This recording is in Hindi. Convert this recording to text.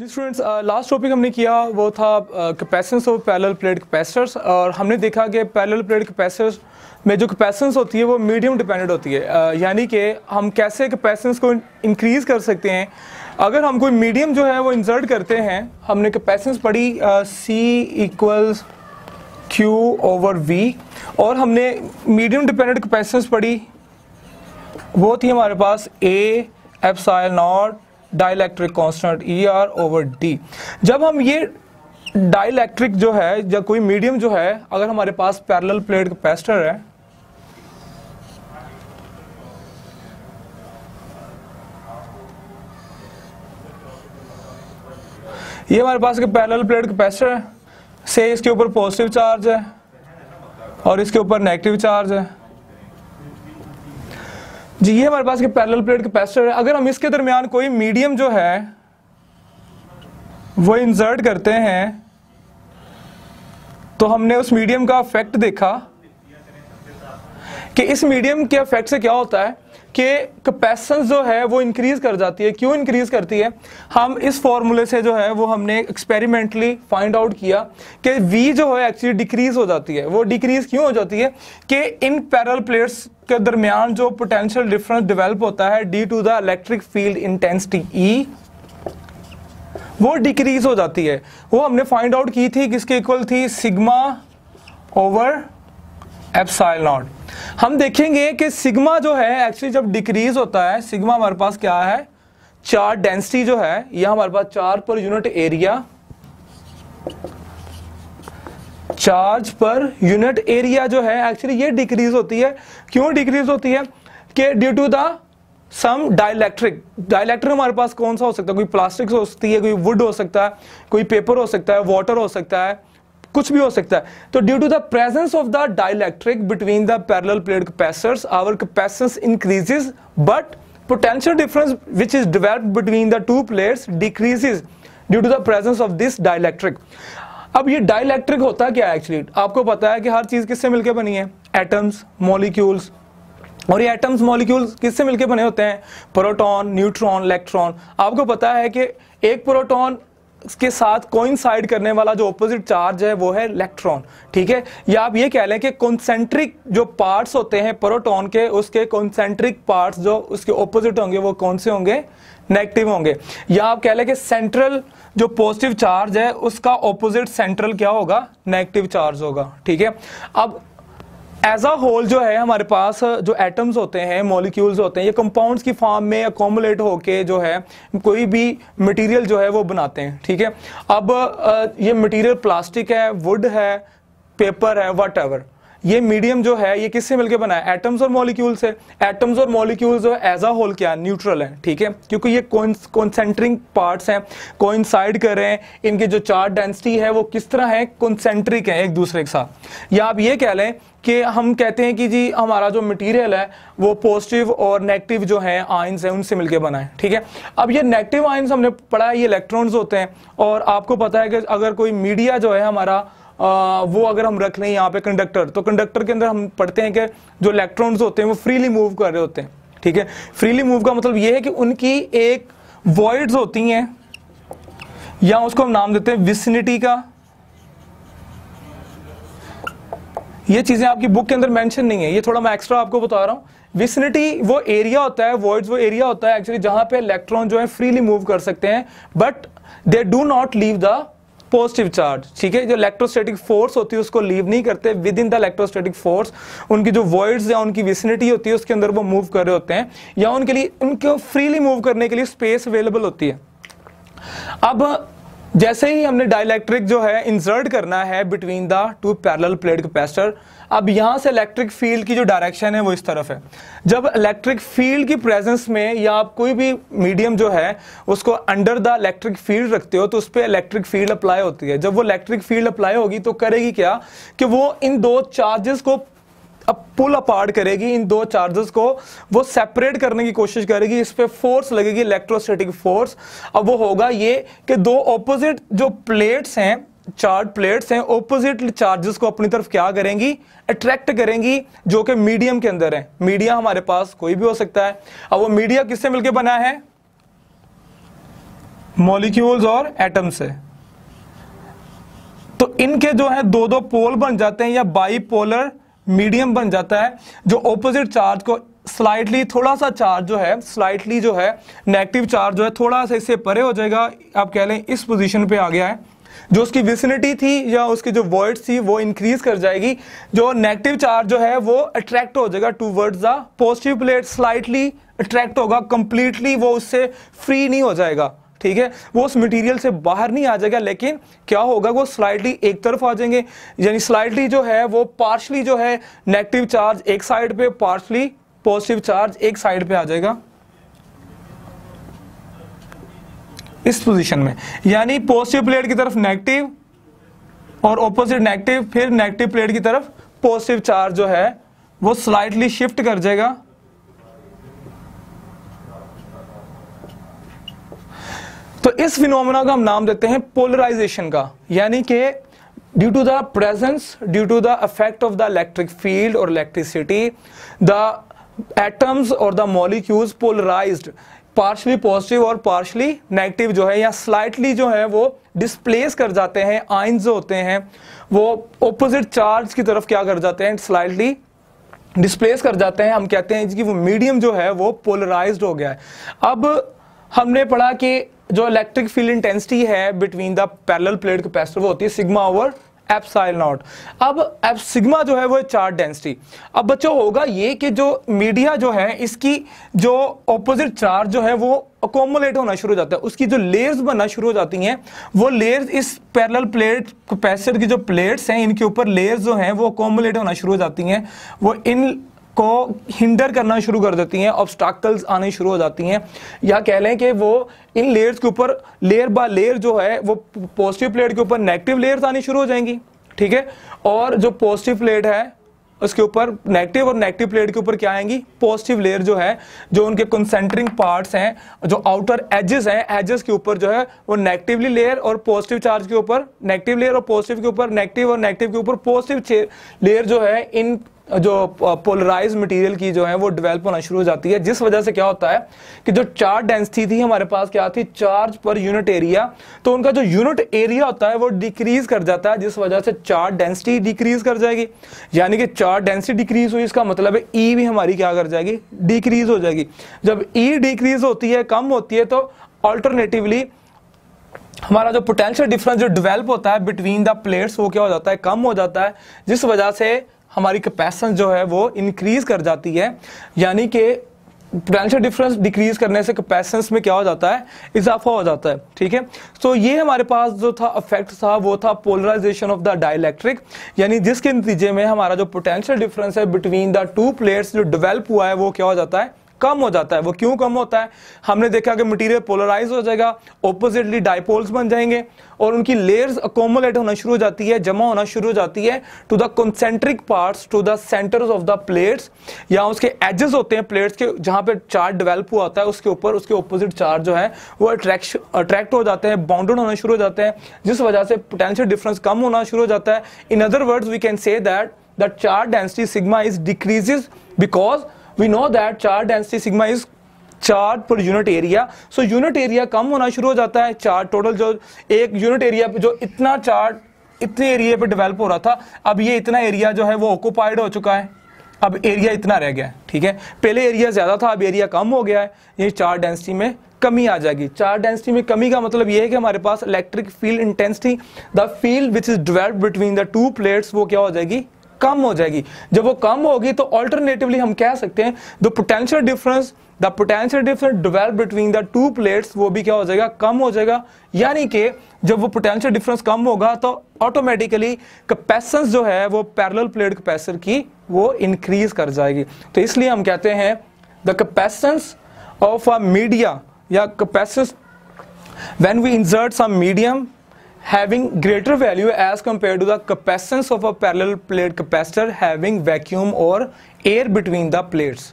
जी स्टूडेंट्स, लास्ट टॉपिक हमने किया वो था capacitance of parallel plate capacitors. और हमने देखा कि पैरेलल प्लेट कैपेसिटर्स में जो कैपेसिटेंस होती है वो मीडियम डिपेंडेंट होती है, यानी कि हम कैसे कैपेसिटेंस को इंक्रीज़ कर सकते हैं अगर हम कोई मीडियम जो है वो इंसर्ट करते हैं। हमने कैपेसिटेंस पढ़ी C = Q/V और हमने मीडियम डिपेंडेंट कैपेसिटेंस पढ़ी, वो थी हमारे पास A ε0 डाइलेक्ट्रिक कांस्टेंट ER/D। जब हम ये डाइलेक्ट्रिक जो है या कोई मीडियम जो है अगर हमारे पास पैरेलल प्लेट कैपेसिटर है ये हमारे पास पैरेलल प्लेट कैपेसिटर है, से इसके ऊपर पॉजिटिव चार्ज है और इसके ऊपर नेगेटिव चार्ज है जी, ये हमारे पास के पैरेलल प्लेट कैपेसिटर है। अगर हम इसके दरमियान कोई मीडियम जो है वो इंसर्ट करते हैं तो हमने उस मीडियम का इफेक्ट देखा कि इस मीडियम के इफेक्ट से क्या होता है कि कैपेसिटेंस जो है वो इंक्रीज़ कर जाती है। क्यों इंक्रीज़ करती है? हम इस फॉर्मूले से जो है वो हमने एक्सपेरिमेंटली फाइंड आउट किया कि V जो है एक्चुअली डिक्रीज़ हो जाती है। वो डिक्रीज़ क्यों हो जाती है कि इन पैरेलल प्लेट्स के दरमियान जो पोटेंशियल डिफरेंस डेवलप होता है due to the electric field intensity E, वो डिक्रीज़ हो जाती है। वो हमने फाइंड आउट की थी, किसके इक्वल थी? σ/ε0। हम देखेंगे कि सिग्मा जो है एक्चुअली जब डिक्रीज होता है, सिग्मा हमारे पास क्या है? चार्ज डेंसिटी जो है यह हमारे पास चार्ज पर यूनिट एरिया जो है एक्चुअली ये डिक्रीज होती है। क्यों डिक्रीज होती है? कि due to some dielectric. Dielectric हमारे पास कौन सा हो सकता है? कोई प्लास्टिक हो सकती है, कोई वुड हो सकता है, कोई पेपर हो सकता है, वाटर हो सकता है, कुछ भी हो सकता है। तो due to the presence of the dielectric between the parallel plate capacitors our capacitance increases but potential difference which is developed between the two plates decreases due to the presence of this dielectric. अब ये डाइलेक्ट्रिक होता क्या है? एक्चुअली आपको पता है कि हर चीज किससे मिलकर बनी है? Atoms, molecules. और ये एटम्स मॉलिक्यूल्स किससे मिलकर बने होते हैं? Proton, neutron, electron. आपको पता है कि एक प्रोटॉन के साथ कोइंसाइड करने वाला जो ऑपोजिट चार्ज है वो है इलेक्ट्रॉन, ठीक है। या आप ये कह लें कि कॉन्सेंट्रिक जो पार्ट्स होते हैं प्रोटॉन के, उसके कॉन्सेंट्रिक पार्ट्स जो उसके ऑपोजिट होंगे वो कौन से होंगे? नेगेटिव होंगे। या आप कह लें कि सेंट्रल जो पॉजिटिव चार्ज है उसका ऑपोजिट सेंट्रल क्या होगा? नेगेटिव चार्ज होगा, ठीक है। अब एज अ होल जो है हमारे पास जो एटम्स होते हैं, मॉलिक्यूल्स होते हैं, ये कंपाउंड्स की फॉर्म में अकोमुलेट होके जो है कोई भी मटेरियल जो है वो बनाते हैं, ठीक है। अब ये मटेरियल प्लास्टिक है, वुड है, पेपर है, व्हाटएवर। ये मीडियम जो है ये किससे मिलकर बना है? एटम्स और मॉलिक्यूल्स से। एटम्स और मॉलिक्यूल्स जो एज अ होल क्या है? न्यूट्रल है, ठीक है, क्योंकि ये कॉन्सेंट्रिक पार्ट्स हैं, कोइंसाइड कर रहे हैं। इनके जो चार्ज डेंसिटी है वो किस तरह है? कॉन्सेंट्रिक है एक दूसरे के साथ। या आप ये कह लें कि हम कहते हैं कि जी हमारा जो मटेरियल है वो पॉजिटिव और नेगेटिव जो है आयंस हैं उनसे मिलकर बना है, ठीक है। अब ये नेगेटिव आयंस हमने पढ़ा है, ये इलेक्ट्रॉन्स होते हैं। और आपको पता है कि अगर कोई मीडिया जो है हमारा वो अगर हम रख लें यहाँ पे कंडक्टर, तो कंडक्टर के अंदर हम पढ़ते हैं कि जो इलेक्ट्रॉन्स होते हैं वो फ्रीली मूव कर रहे होते हैं, ठीक है। फ्रीली मूव का मतलब ये है कि उनकी एक वॉइड्स होती हैं, या उसको हम नाम देते हैं विसिनिटी का। ये चीज़ें आपकी बुक के अंदर मेंशन नहीं है, ये थोड़ा मैं एक्स्ट्रा आपको बता रहा हूँ। विसिनिटी वो एरिया होता है, वॉइड्स वो एरिया होता है एक्चुअली जहाँ पे इलेक्ट्रॉन जो है फ्रीली मूव कर सकते हैं but they do not leave the positive charge, ठीक है। जो इलेक्ट्रोस्टैटिक फोर्स होती है उसको लीव नहीं करते। Within the electrostatic force उनकी जो वॉइड्स या उनकी विसिनिटी होती है उसके अंदर वो मूव कर रहे होते हैं, या उनके लिए उनको फ्रीली मूव करने के लिए स्पेस अवेलेबल होती है। अब जैसे ही हमने डाइलेक्ट्रिक जो है इंसर्ट करना है between the two parallel plate capacitor, अब यहाँ से इलेक्ट्रिक फील्ड की जो डायरेक्शन है वो इस तरफ है। जब इलेक्ट्रिक फील्ड की प्रेजेंस में या आप कोई भी मीडियम जो है उसको अंडर द इलेक्ट्रिक फील्ड रखते हो तो उस पर इलेक्ट्रिक फील्ड अप्लाई होती है। जब वो इलेक्ट्रिक फील्ड अप्लाई होगी तो करेगी क्या कि वो इन दो चार्जेस को पुल अपार्ट करेगी, इन दो चार्जेस को वो सेपरेट करने की कोशिश करेगी। इस पे फोर्स लगेगी, इलेक्ट्रोस्टैटिक फोर्स। अब वो होगा ये कि दो ऑपोजिट जो प्लेट्स हैं, चार्ज प्लेट्स हैं, ऑपोजिट चार्जेस को अपनी तरफ क्या करेंगी? अट्रैक्ट करेंगी, जो कि मीडियम के अंदर है। मीडिया हमारे पास कोई भी हो सकता है। अब वो मीडिया किससे मिलकर बना है? मॉलिक्यूल्स और एटम से, तो इनके जो है दो दो पोल बन जाते हैं या बाईपोलर मीडियम बन जाता है, जो ऑपोजिट चार्ज को स्लाइटली थोड़ा सा चार्ज जो है स्लाइटली जो है नेगेटिव चार्ज जो है थोड़ा सा इससे परे हो जाएगा, आप कह लें इस पोजीशन पे आ गया है, जो उसकी विसिनिटी थी या उसकी जो वॉइड थी वो इंक्रीज कर जाएगी, जो नेगेटिव चार्ज जो है वो अट्रैक्ट हो जाएगा towards the positive plate, slightly attract होगा, कंप्लीटली वो उससे फ्री नहीं हो जाएगा, ठीक है, वो उस मटेरियल से बाहर नहीं आ जाएगा, लेकिन क्या होगा वो स्लाइटली एक तरफ आ जाएंगे, यानी स्लाइटली जो है वो पार्शली जो है नेगेटिव चार्ज एक साइड पे, पार्शली पॉजिटिव चार्ज एक साइड पे आ जाएगा इस पोजीशन में, यानी पॉजिटिव प्लेट की तरफ नेगेटिव और ऑपोजिट नेगेटिव, फिर नेगेटिव प्लेट की तरफ पॉजिटिव चार्ज जो है वो स्लाइटली शिफ्ट कर जाएगा। तो इस फिनोमेना का हम नाम देते हैं पोलराइजेशन का, यानी कि due to the presence, due to the effect of the electric field और इलेक्ट्रिसिटी, द एटम्स और the molecules polarised, partially positive और पार्शली नेगेटिव जो है या स्लाइटली जो है वो डिस्प्लेस कर जाते हैं, आयंस जो होते हैं वो ऑपोजिट चार्ज की तरफ क्या कर जाते हैं स्लाइटली डिस्प्लेस कर जाते हैं, हम कहते हैं कि वो मीडियम जो है वो पोलराइज्ड हो गया है। अब हमने पढ़ा कि जो इलेक्ट्रिक फील्ड इंटेंसिटी है between the parallel plate capacitor वो होती है सिग्मा ओवर एप्सिलॉन नॉट। अब सिग्मा जो है वो चार्ज डेंसिटी। अब बच्चों होगा ये कि जो मीडिया जो है इसकी जो ऑपोजिट चार्ज जो है वो अकोमोलेट होना शुरू हो जाता है, उसकी जो लेयर्स बनना शुरू हो जाती हैं, वो लेयर्स इस पैरेलल प्लेट कैपेसिटर की जो प्लेट्स हैं इनके ऊपर लेयर्स जो हैं वो अकोमोलेट होना शुरू हो जाती हैं, वो इन को हिंडर करना शुरू कर देती हैं, ऑब्स्टाकल्स आने शुरू हो जाती हैं, या कह लें कि वो इन लेयर्स के ऊपर लेयर बाय लेयर जो है वो पॉजिटिव प्लेट के ऊपर नेगेटिव लेयर्स आनी शुरू हो जाएंगी, ठीक है, और जो पॉजिटिव प्लेट है उसके ऊपर नेगेटिव और नेगेटिव प्लेट के ऊपर क्या आएंगी पॉजिटिव लेयर जो है, जो उनके कंसेंट्रिंग पार्ट्स हैं, जो आउटर एजेस हैं, एजेस के ऊपर जो है वो नेगेटिवली लेयर और पॉजिटिव चार्ज के ऊपर नेगेटिव लेयर और पॉजिटिव के ऊपर नेगेटिव और नेगेटिव के ऊपर पॉजिटिव लेयर जो है इन जो पोलराइज मटेरियल की जो है वो डेवलप होना शुरू हो जाती है, जिस वजह से क्या होता है कि जो चार्ज डेंसिटी थी हमारे पास क्या थी चार्ज पर यूनिट एरिया, तो उनका जो यूनिट एरिया होता है वो डिक्रीज कर जाता है, जिस वजह से चार्ज डेंसिटी डिक्रीज कर जाएगी, यानी कि चार्ज डेंसिटी डिक्रीज हुई इसका मतलब है ई भी हमारी क्या कर जाएगी डिक्रीज हो जाएगी। जब ई डिक्रीज होती है कम होती है तो ऑल्टरनेटिवली हमारा जो पोटेंशियल डिफरेंस जो डिवेल्प होता है बिटवीन द प्लेट्स वो क्या हो जाता है कम हो जाता है, जिस वजह से हमारी कैपेसिटेंस जो है वो इंक्रीज कर जाती है, यानी कि पोटेंशियल डिफरेंस डिक्रीज करने से कैपेसिटेंस में क्या हो जाता है इजाफा हो जाता है, ठीक है। तो ये हमारे पास जो था इफेक्ट था वो था पोलराइजेशन ऑफ द डाइलेक्ट्रिक, यानी जिसके नतीजे में हमारा जो पोटेंशियल डिफरेंस है बिटवीन द टू प्लेट्स जो डेवलप हुआ है वो क्या हो जाता है कम हो जाता है। वो क्यों कम होता है, हमने देखा कि मटेरियल पोलराइज हो जाएगा, ऑपोजिटली डाइपोल्स बन जाएंगे और उनकी लेयर्स अकोमोलेट होना शुरू हो जाती है, जमा होना शुरू हो जाती है to the concentric parts, to the centres of the plates या उसके एजेस होते हैं प्लेट्स के जहां पे चार्ज डेवलप हुआ होता है उसके ऊपर उसके ऑपोजिट चार्ज जो है वो अट्रैक्ट हो जाते हैं, बाउंडेड होना शुरू हो जाते हैं, जिस वजह से पोटेंशियल डिफरेंस कम होना शुरू हो जाता है। In other words we can say that the charge density sigma is decreases because We know that charge density sigma is charge per unit area, so unit area कम होना शुरू हो जाता है, चार्ज टोटल जो एक यूनिट एरिया पे जो इतना चार्ज इतने एरिया पे डेवलप हो रहा था अब ये इतना एरिया जो है वो ऑक्यूपाइड हो चुका है, अब एरिया इतना रह गया है, ठीक है, पहले एरिया ज़्यादा था अब एरिया कम हो गया है, ये चार्ज डेंसिटी में कमी आ जाएगी। चार्ज डेंसिटी में कमी का मतलब ये है कि हमारे पास electric field intensity the field which is developed between the two plates वो क्या हो जाएगी कम हो जाएगी। जब वो कम होगी तो ऑल्टरनेटिवली हम कह सकते हैं the potential difference develop between the two plates वो भी क्या हो जाएगा कम हो जाएगा, यानी कि जब वो पोटेंशियल डिफरेंस कम होगा तो ऑटोमेटिकली कैपेसिटेंस जो है वो पैरेलल प्लेट कैपेसिटर की वो इंक्रीज कर जाएगी। तो इसलिए हम कहते हैं the capacitance of a media या capacitance when we insert some medium having greater value as compared to the capacitance of a parallel plate capacitor having vacuum or air between the plates।